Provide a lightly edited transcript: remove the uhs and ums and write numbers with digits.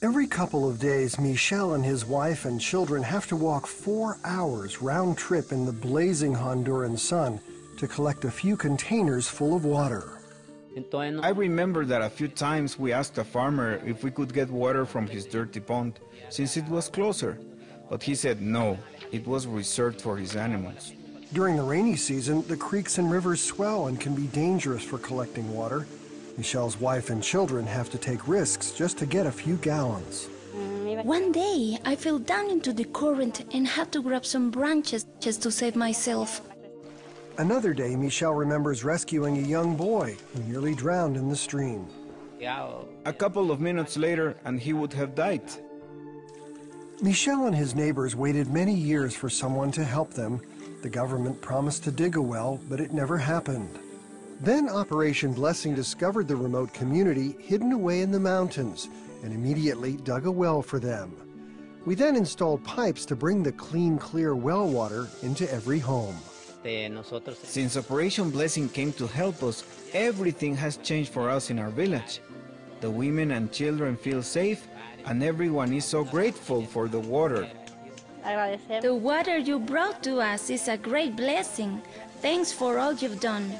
Every couple of days, Michel and his wife and children have to walk 4 hours round trip in the blazing Honduran sun to collect a few containers full of water. I remember that a few times we asked a farmer if we could get water from his dirty pond, since it was closer, but he said no, it was reserved for his animals. During the rainy season, the creeks and rivers swell and can be dangerous for collecting water. Michel's wife and children have to take risks just to get a few gallons. One day, I fell down into the current and had to grab some branches just to save myself. Another day, Michel remembers rescuing a young boy who nearly drowned in the stream. A couple of minutes later, and he would have died. Michel and his neighbors waited many years for someone to help them. The government promised to dig a well, but it never happened. Then Operation Blessing discovered the remote community hidden away in the mountains and immediately dug a well for them. We then installed pipes to bring the clean, clear well water into every home. Since Operation Blessing came to help us, everything has changed for us in our village. The women and children feel safe, and everyone is so grateful for the water. The water you brought to us is a great blessing. Thanks for all you've done.